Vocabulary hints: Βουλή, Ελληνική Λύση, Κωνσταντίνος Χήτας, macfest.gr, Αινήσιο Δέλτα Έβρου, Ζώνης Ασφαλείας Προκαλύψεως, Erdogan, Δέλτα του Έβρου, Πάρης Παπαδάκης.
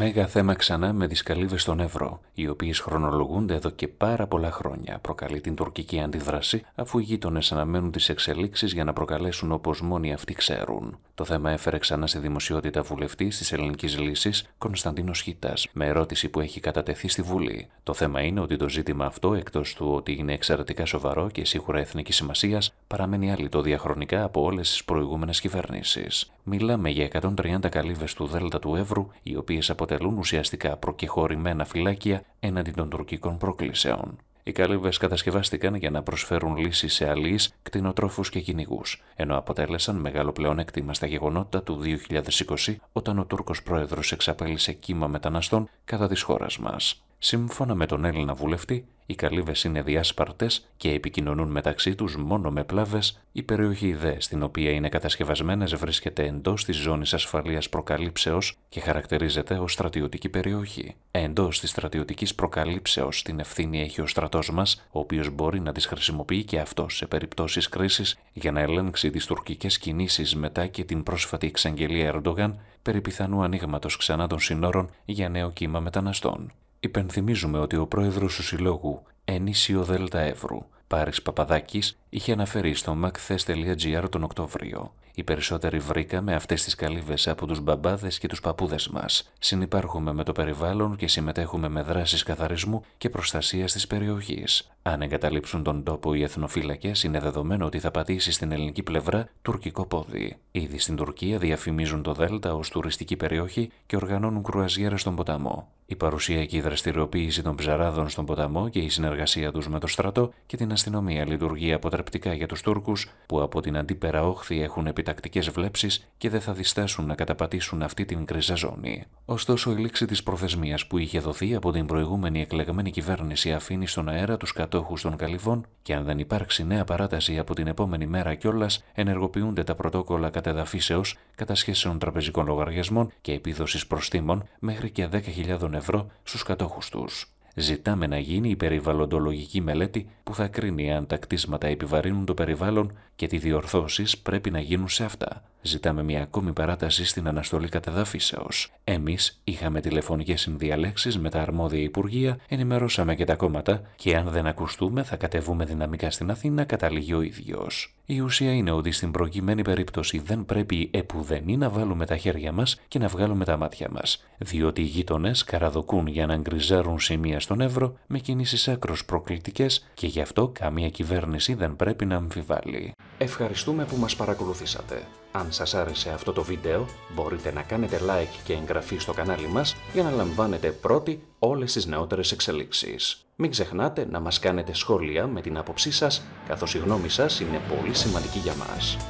Μέγα θέμα ξανά με τις καλύβες στον Έβρο, οι οποίες χρονολογούνται εδώ και πάρα πολλά χρόνια, προκαλεί την τουρκική αντίδραση, αφού οι γείτονες αναμένουν τις εξελίξεις για να προκαλέσουν όπως μόνοι αυτοί ξέρουν. Το θέμα έφερε ξανά στη δημοσιότητα βουλευτής της Ελληνικής Λύσης, Κωνσταντίνος Χήτας, με ερώτηση που έχει κατατεθεί στη Βουλή. Το θέμα είναι ότι το ζήτημα αυτό, εκτός του ότι είναι εξαιρετικά σοβαρό και σίγουρα εθνικής σημασίας, παραμένει άλυτο διαχρονικά από όλες τις προηγούμενες κυβερνήσεις. Μιλάμε για 130 καλύβες του Δέλτα του Έβρου, οι οποίες αποτελούν ουσιαστικά προκεχωρημένα φυλάκια έναντι των τουρκικών προκλήσεων. Οι καλύβες κατασκευάστηκαν για να προσφέρουν λύσεις σε αλείς, κτηνοτρόφους και κυνηγούς, ενώ αποτέλεσαν μεγάλο πλεονέκτημα στα γεγονότα του 2020, όταν ο Τούρκος πρόεδρος εξαπέλυσε κύμα μεταναστών κατά της χώρας μας. Σύμφωνα με τον Έλληνα βουλευτή, οι καλύβες είναι διάσπαρτες και επικοινωνούν μεταξύ τους μόνο με πλάβες. Η περιοχή δε στην οποία είναι κατασκευασμένες βρίσκεται εντός της ζώνης ασφαλείας προκαλύψεως και χαρακτηρίζεται ως στρατιωτική περιοχή. Εντός της στρατιωτικής προκαλύψεως την ευθύνη έχει ο στρατός μας, ο οποίος μπορεί να τις χρησιμοποιεί και αυτός σε περιπτώσεις κρίσης για να ελέγξει τις τουρκικές κινήσεις μετά και την πρόσφατη εξαγγελία Erdogan περί πιθανού ανοίγματος ξανά των συνόρων για νέο κύμα μεταναστών. Υπενθυμίζουμε ότι ο πρόεδρος του Συλλόγου Ενήσιο Δέλτα Έβρου, Πάρης Παπαδάκης, είχε αναφέρει στο macfest.gr τον Οκτώβριο. Οι περισσότεροι βρήκαμε αυτές τις καλύβες από τους μπαμπάδες και τους παππούδες μας. Συνυπάρχουμε με το περιβάλλον και συμμετέχουμε με δράσεις καθαρισμού και προστασίας της περιοχής. Αν εγκαταλείψουν τον τόπο οι εθνοφύλακες, είναι δεδομένο ότι θα πατήσει στην ελληνική πλευρά τουρκικό πόδι. Ήδη στην Τουρκία διαφημίζουν το Δέλτα ως τουριστική περιοχή και οργανώνουν κρουαζιέρες στον ποταμό. Η παρουσιακή δραστηριοποίηση των ψαράδων στον ποταμό και η συνεργασία τους με το στρατό και την αστυνομία λειτουργεί αποτρεπτικά για τους Τούρκους, που από την αντίπερα όχθη έχουν επιτακτικές βλέψεις και δεν θα διστάσουν να καταπατήσουν αυτή την κρυζά ζώνη. Ωστόσο, η λήξη της προθεσμίας που είχε δοθεί από την προηγούμενη εκλεγμένη κυβέρνηση αφήνει στον αέρα τους κατόχους των καλυβών, και αν δεν υπάρξει νέα παράταση από την επόμενη μέρα κιόλας, ενεργοποιούνται τα πρωτόκολλα κατεδαφίσεως, κατασχέσεων τραπεζικών λογαριασμών και επίδοσης προστίμων μέχρι και 10.000 ευρώ στους κατόχους τους. Ζητάμε να γίνει η περιβαλλοντολογική μελέτη που θα κρίνει αν τα κτίσματα επιβαρύνουν το περιβάλλον και τι διορθώσεις πρέπει να γίνουν σε αυτά. Ζητάμε μια ακόμη παράταση στην αναστολή κατεδαφίσεως. Εμείς είχαμε τηλεφωνικές συνδιαλέξεις με τα αρμόδια υπουργεία, ενημερώσαμε και τα κόμματα και αν δεν ακουστούμε θα κατεβούμε δυναμικά στην Αθήνα, καταλήγει ο ίδιος. Η ουσία είναι ότι στην προκειμένη περίπτωση δεν πρέπει επουδενή να βάλουμε τα χέρια μας και να βγάλουμε τα μάτια μας, διότι οι γείτονες καραδοκούν για να γκριζάρουν σημεία στον Εύρο με κινήσεις άκρως προκλητικές και γι' αυτό καμία κυβέρνηση δεν πρέπει να αμφιβάλλει. Ευχαριστούμε που μας παρακολουθήσατε. Αν σας άρεσε αυτό το βίντεο, μπορείτε να κάνετε like και εγγραφή στο κανάλι μας για να λαμβάνετε πρώτοι όλες τις νεότερες εξελίξεις. Μην ξεχνάτε να μας κάνετε σχόλια με την άποψή σας, καθώς η γνώμη σας είναι πολύ σημαντική για μας.